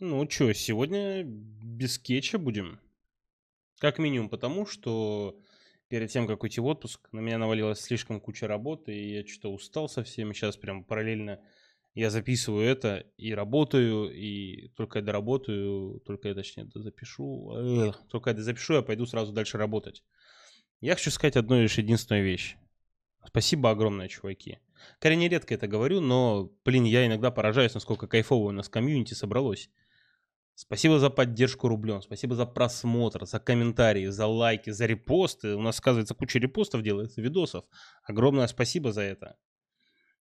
Ну чё, сегодня без кетча будем. Как минимум потому, что перед тем, как уйти в отпуск, на меня навалилась слишком куча работы, и я что-то устал совсем. Сейчас прям параллельно я записываю это и работаю, и только я доработаю, только я, точнее, запишу. Только я запишу, я пойду сразу дальше работать. Я хочу сказать одну лишь единственную вещь. Спасибо огромное, чуваки. Крайне редко это говорю, но, блин, я иногда поражаюсь, насколько кайфово у нас комьюнити собралось. Спасибо за поддержку рублем, спасибо за просмотр, за комментарии, за лайки, за репосты. У нас, оказывается, куча репостов делается, видосов. Огромное спасибо за это.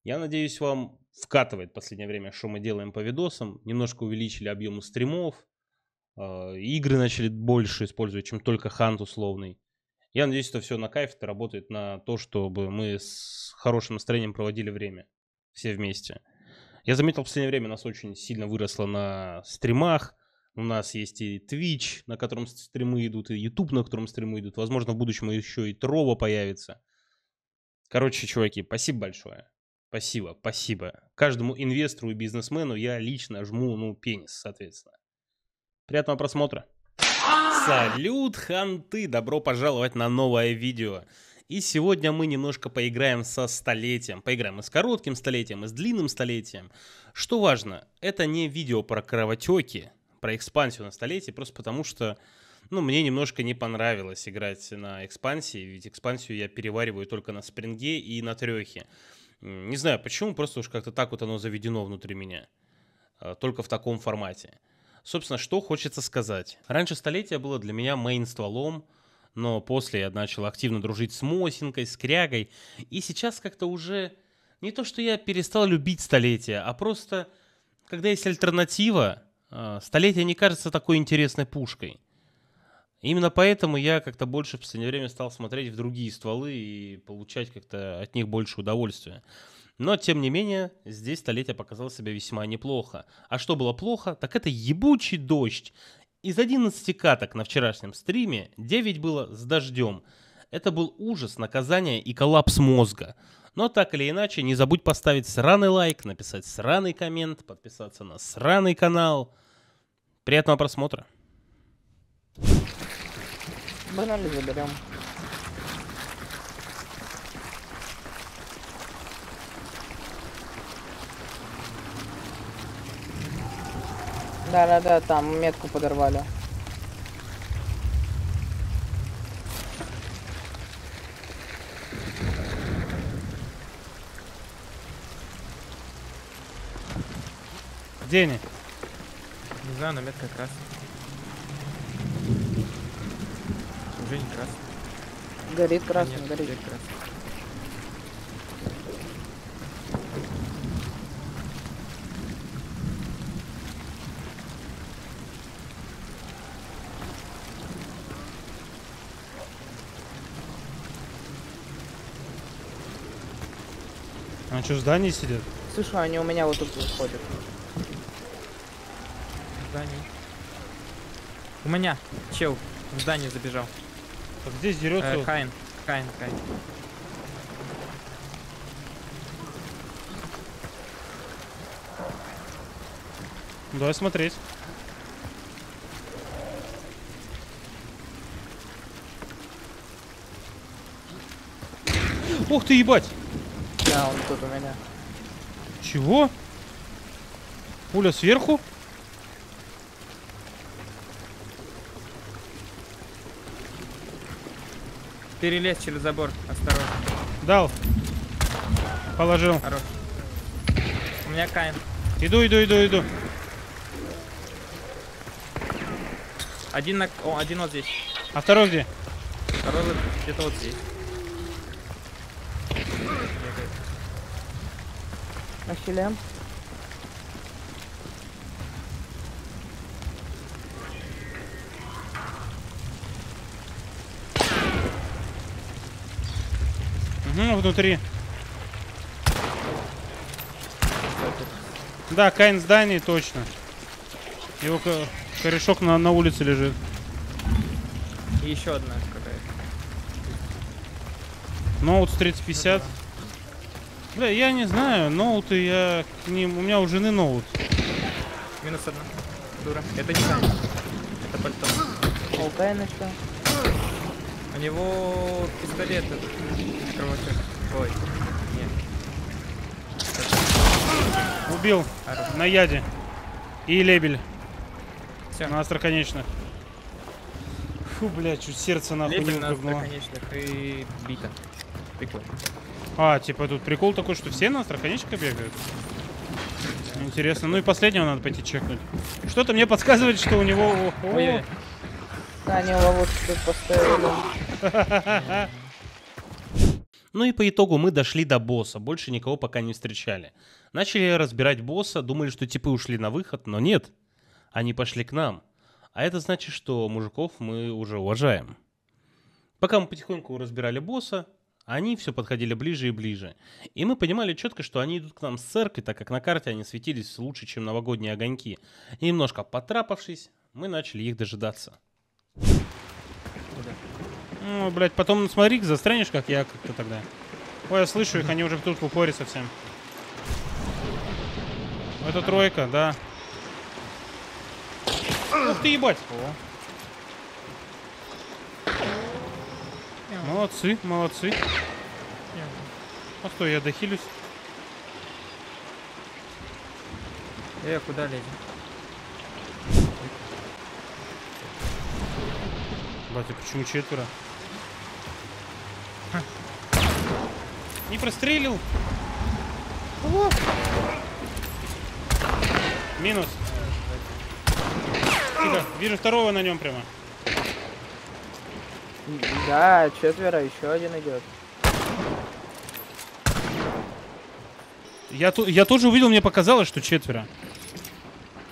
Я надеюсь, вам вкатывает в последнее время, что мы делаем по видосам. Немножко увеличили объемы стримов. Игры начали больше использовать, чем только хант условный. Я надеюсь, это все на кайф, это работает на то, чтобы мы с хорошим настроением проводили время. Все вместе. Я заметил, в последнее время нас очень сильно выросло на стримах. У нас есть и Twitch, на котором стримы идут, и YouTube, на котором стримы идут. Возможно, в будущем еще и Трова появится. Короче, чуваки, спасибо большое. Спасибо, спасибо. Каждому инвестору и бизнесмену я лично жму, ну, пенис, соответственно. Приятного просмотра. Салют, ханты! Добро пожаловать на новое видео. И сегодня мы немножко поиграем со столетием. Поиграем и с коротким столетием, и с длинным столетием. Что важно, это не видео про кровотеки, про экспансию на столетие, просто потому что, ну, мне немножко не понравилось играть на экспансии, ведь экспансию я перевариваю только на спринге и на трехе. Не знаю почему, просто уж как-то так вот оно заведено внутри меня, только в таком формате. Собственно, что хочется сказать. Раньше столетие было для меня мейн-стволом, но после я начал активно дружить с Мосинкой, с Крягой, и сейчас как-то уже не то, что я перестал любить столетие, а просто, когда есть альтернатива, столетие не кажется такой интересной пушкой. Именно поэтому я как-то больше в последнее время стал смотреть в другие стволы и получать как-то от них больше удовольствия. Но, тем не менее, здесь столетие показало себя весьма неплохо. А что было плохо, так это ебучий дождь. Из 11 каток на вчерашнем стриме 9 было с дождем. Это был ужас, наказание и коллапс мозга. Но так или иначе, не забудь поставить сраный лайк, написать сраный коммент, подписаться на сраный канал. Приятного просмотра. Банально заберем. Да-да-да, там метку подорвали. Где они? Не знаю, но метка красная. Уже не красная. Горит красным, горит. Горит красным. А что, в здании сидят? Слушай, они у меня вот тут ходят. В здании. У меня чел в здание забежал. А где дерется? Каин. Давай смотреть. Ух ты, ебать! Да, он тут у меня. Чего? Пуля сверху? Перелез через забор, осторожно. Дал. Положил. Хорош. У меня Каин. Иду. Один вот здесь. А второй где? Второй где-то вот здесь. Ахиллем. Угу, внутри. Да, Каин в здании, точно. Его корешок на улице лежит. И еще одна какая-то. Ноут 3050. Бля, я не знаю, ноуты я к ним. У меня у жены ноут. Минус одна. арматура. Это не камень. Это пальто. А у Каина что? У него пистолет этот. Кровотер. Ой. Нет. Убил. На яде. И лебель. Все. На остроконечных. Фу, блядь, чуть сердце нахуй не упрыгнуло. И бита. Прикол. А, типа тут прикол такой, что все на остроконечках бегают. Интересно. Ну и последнего надо пойти чекнуть. Что-то мне подсказывает, что у него... Ой-ой. Да, они ловушку поставили. Ну и по итогу мы дошли до босса, больше никого пока не встречали. Начали разбирать босса, думали, что типы ушли на выход, но нет. Они пошли к нам. А это значит, что мужиков мы уже уважаем. Пока мы потихоньку разбирали босса, они все подходили ближе и ближе. И мы понимали четко, что они идут к нам с церкви, так как на карте они светились лучше, чем новогодние огоньки. И немножко потрапавшись, мы начали их дожидаться. Ну, блядь, потом смотри, застрянешь, как я как-то тогда. Ой, я слышу их, они уже тут в упоре совсем. Это тройка, да. Ух ты, ебать! О. Молодцы, молодцы. А что, я дохилюсь? Я куда лезу? Батя, почему четверо? Не прострелил. О! Минус. Тихо. Вижу второго на нем прямо. Да, четверо, еще один идет. Я тоже увидел, мне показалось, что четверо.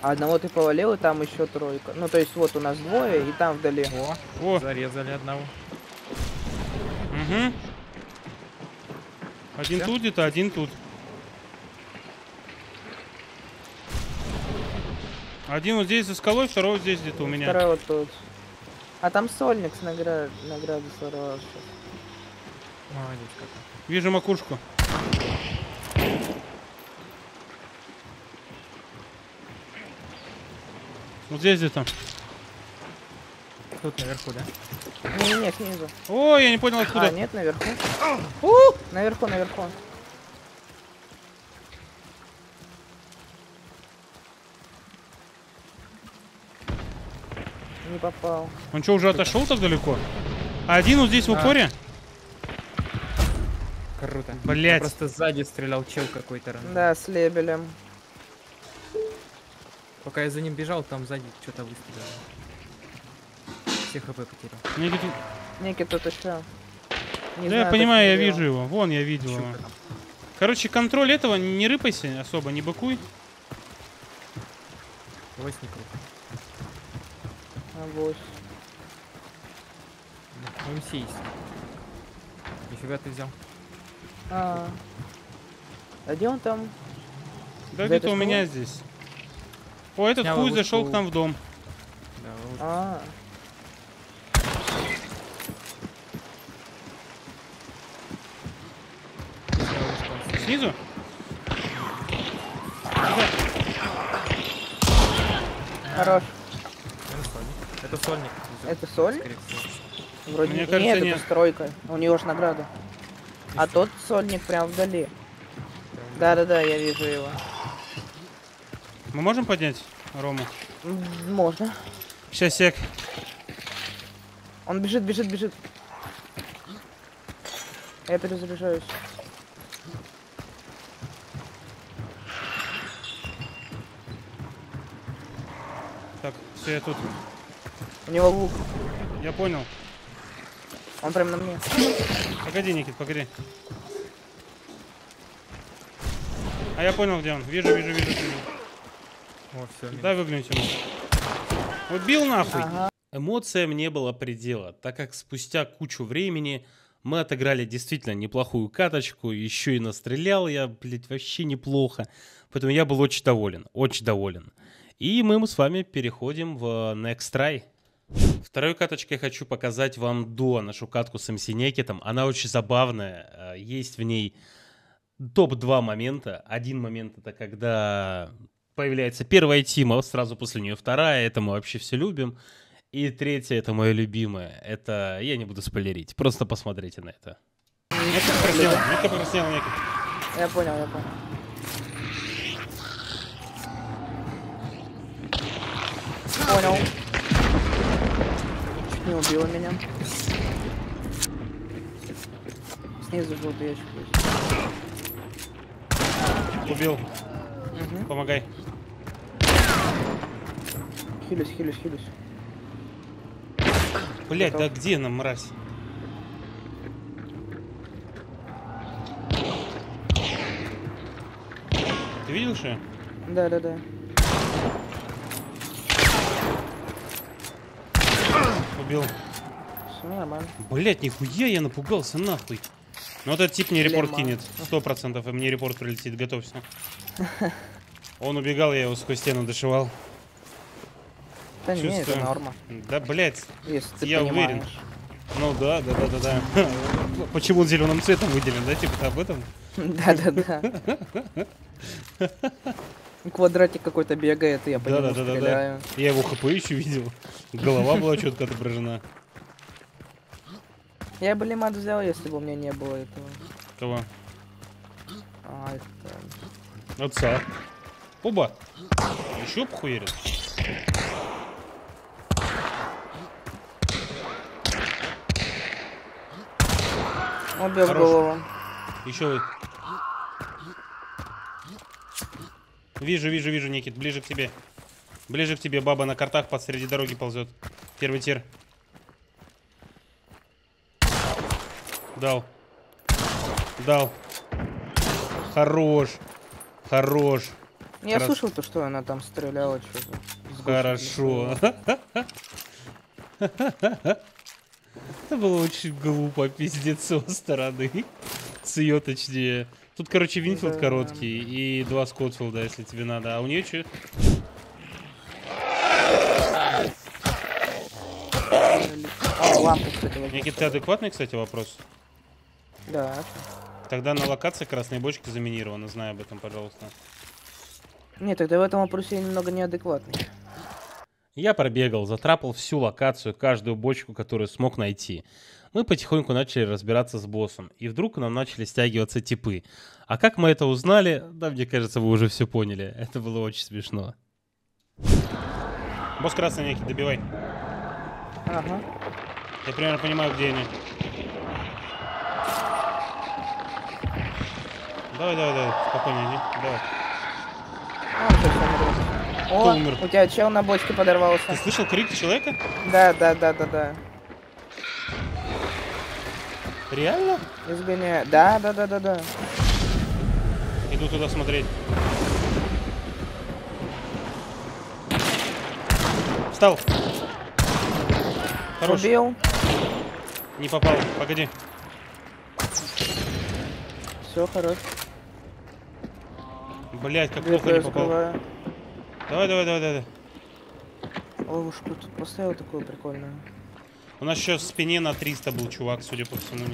Одного ты повалил, и там еще тройка. Ну, то есть вот у нас двое, и там вдали. О, зарезали одного. Угу. Один тут где-то, один тут. Один вот здесь за скалой, второй здесь где-то у меня. Второй вот тут. А там сольник с награды сорвался. Молодец какой. Вижу макушку. Вот здесь где-то. Тут наверху, да? Не-не-не, снизу. О, я не понял откуда. А, нет, наверху. Наверху, наверху. Не попал. Он что, уже отошел так далеко? Один вот здесь в упоре? Круто. Блять. Просто сзади стрелял чел какой-то рано. Да, с лебелем. Пока я за ним бежал, там сзади что-то выстрелило. Все хп потерял. Некий тут еще. Не да, знаю, я понимаю, я вижу его. Вон, я видел его. Короче, контроль этого, не рыпайся особо, не быкуй. Давай с ним круто. Авось. МС есть. Нифига ты взял. А где он там? Да где-то у меня здесь. О, этот хуй зашел к нам в дом. Да, вот. Снизу? Хорош. Это сольник. Это соль? Вроде мне кажется, нет, это стройка. У него же награда. А тот сольник прям вдали. Да-да-да, я вижу его. Мы можем поднять Рому? Можно. Сейчас, сек. Он бежит, бежит, бежит. Я перезаряжаюсь. Так, все, я тут. У него лук. Я понял. Он прям на мне. Погоди, Никит, погоди. А я понял, где он. Вижу, вижу, вижу. Вот, все, дай выглянуть ему. Убил нахуй. Ага. Эмоциям не было предела, так как спустя кучу времени мы отыграли действительно неплохую каточку. Еще и настрелял я, блядь, вообще неплохо. Поэтому я был очень доволен. Очень доволен. И мы с вами переходим в Next Try. Второй каточкой хочу показать вам Дуа, нашу катку с МС Некетом. Она очень забавная. Есть в ней топ-2 момента. Один момент — это когда появляется первая тима, сразу после нее вторая, это мы вообще все любим. И третья, это мое любимое, это я не буду спойлерить, просто посмотрите на это. Я понял, я понял. Понял. Чуть не убило меня. Снизу был ящик. Убил. Угу. Помогай. Хилюсь, хилюсь, хилюсь. Блять, да где нам, мразь? Ты видел, что? Да, да, да. Убил. Все нормально. Блять, нихуя, я напугался нахуй. Ну вот этот тип мне репорт кинет. 100%, и мне репорт прилетит, готовься. Он убегал, я его сквозь стену дошивал. Да не, это норма. Да, блять, я уверен. Ну да, да, да, да, да. Почему он зеленым цветом выделен, да, типа об этом? Да, да, да. Квадратик какой-то бегает, я по нему стреляю. Я его хп еще видел. Голова была четко отображена. Я бы лимат взял, если бы у меня не было этого. Кого? А, это... Отца. Оба. Еще похуярит. Убил голову. Еще. Вижу, вижу, вижу, Никит. Ближе к тебе. Ближе к тебе. Баба на картах посреди дороги ползет. Первый тир. Дал. Дал. Хорош. Хорош. Я слышал то, что она там стреляла. Хорошо. Это было очень глупо, пиздец, со стороны. С ее точнее. Тут, короче, Винфилд короткий и два Скотфилда, если тебе надо. А у нее че? Никит, ты адекватный, кстати, вопрос? Да. Тогда на локации красные бочки заминированы, знай об этом, пожалуйста. Нет, тогда в этом вопросе я немного неадекватный. Я пробегал, затрапал всю локацию, каждую бочку, которую смог найти. Мы потихоньку начали разбираться с боссом, и вдруг к нам начали стягиваться типы. А как мы это узнали, да, мне кажется, вы уже все поняли. Это было очень смешно. Босс красный некий, добивай. Ага. Я примерно понимаю, где они. Давай, давай, давай, спокойно иди, давай. О, умер. У тебя чел на бочке подорвался. Ты слышал крик человека? Да, да, да, да, да. Реально? Изгоняю. Да, да, да, да, да. Иду туда смотреть. Встал. Хорош. Убил. Не попал. Погоди. Все, хорош. Блять, как плохо не попал. Скрываю. Давай, давай, давай, давай. Ой, уж тут поставил такое прикольное. У нас еще в спине на 300 был чувак, судя по всему.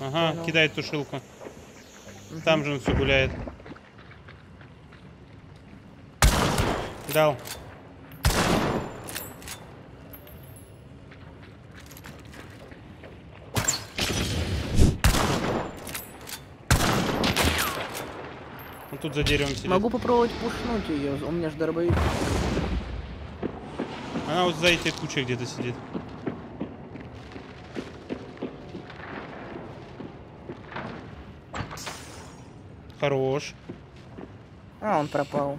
Ага, понял. Кидает тушилку. Угу. Там же он все гуляет. Дал. Тут за деревом сидит. Могу попробовать пушнуть ее, у меня же дробовик. Она вот за этой кучей где-то сидит. Хорош. А, он пропал.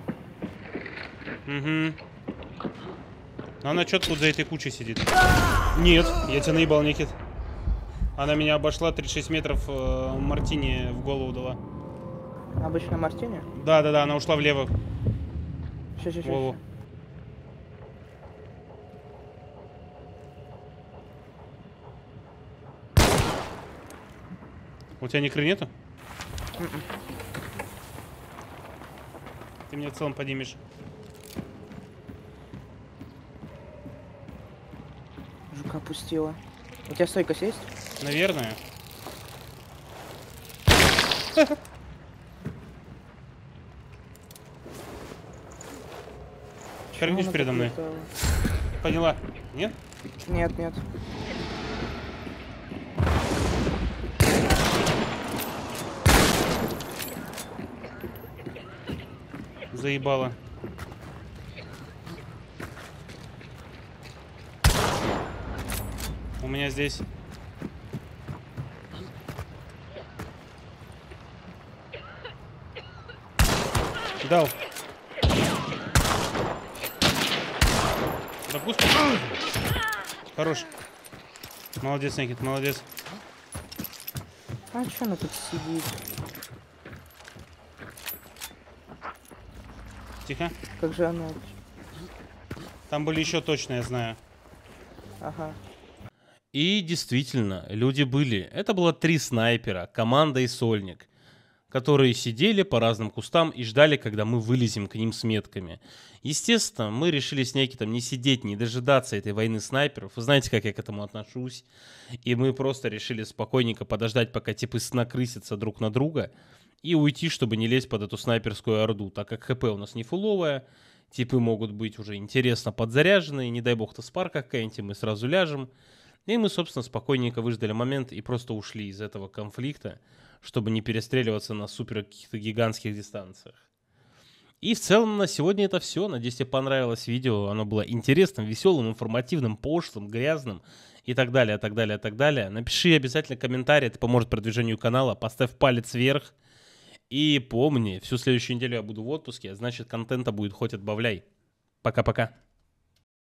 Угу. Она четко вот за этой кучей сидит. Нет, я тебя наебал, Никит. Она меня обошла, 36 метров мартини в голову дала. Обычно мартини? Да, да, да, она ушла влево. Сейчас, сейчас, сейчас. У тебя никры нету? Ты меня в целом поднимешь. Жука опустила. У тебя стойкость есть? Наверное. Хернишь передо мной? Поняла? Нет? Нет, нет. Заебало. У меня здесь. Дал. Допустим. Хорош. Молодец, Никит, молодец. А что она тут сидит? Тихо. Как же она? Там были еще точно, я знаю. Ага. И действительно, люди были. Это было 3 снайпера, команда и сольник, которые сидели по разным кустам и ждали, когда мы вылезем к ним с метками. Естественно, мы решили с Никитом не сидеть, не дожидаться этой войны снайперов. Вы знаете, как я к этому отношусь. И мы просто решили спокойненько подождать, пока типы накрысятся друг на друга, и уйти, чтобы не лезть под эту снайперскую орду, так как ХП у нас не фуловое, типы могут быть уже интересно подзаряженные, не дай бог-то спарка какая-нибудь, мы сразу ляжем. И мы, собственно, спокойненько выждали момент и просто ушли из этого конфликта, чтобы не перестреливаться на супер каких-то гигантских дистанциях. И в целом на сегодня это все. Надеюсь, тебе понравилось видео. Оно было интересным, веселым, информативным, пошлым, грязным и так далее, так далее, так далее. Напиши обязательно комментарий, это поможет продвижению канала. Поставь палец вверх. И помни, всю следующую неделю я буду в отпуске, значит, контента будет хоть отбавляй. Пока-пока.